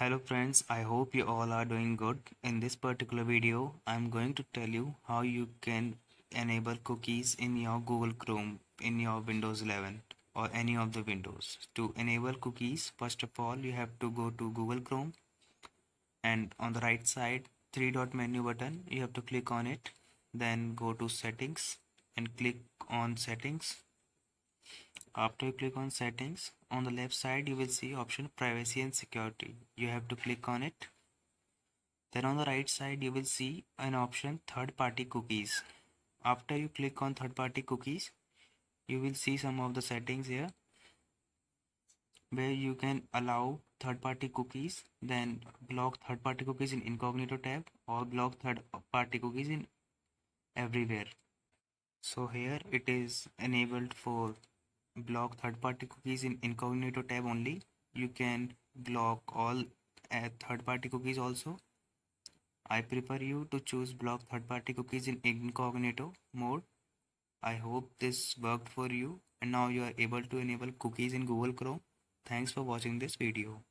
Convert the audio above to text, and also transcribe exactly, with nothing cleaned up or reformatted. Hello friends, I hope you all are doing good. In this particular video, I am going to tell you how you can enable cookies in your Google Chrome, in your Windows eleven or any of the windows. To enable cookies, first of all you have to go to Google Chrome and on the right side three dot menu button, you have to click on it, then go to settings and click on settings. After you click on settings, on the left side you will see option privacy and security. You have to click on it. Then on the right side you will see an option third party cookies. After you click on third party cookies, you will see some of the settings here where you can allow third party cookies, then block third party cookies in incognito tab or block third party cookies in everywhere. So here it is enabled for block third party cookies in incognito tab only. You can block all uh, third party cookies also. I prefer you to choose block third party cookies in incognito mode. I hope this worked for you and now you are able to enable cookies in Google Chrome. Thanks for watching this video.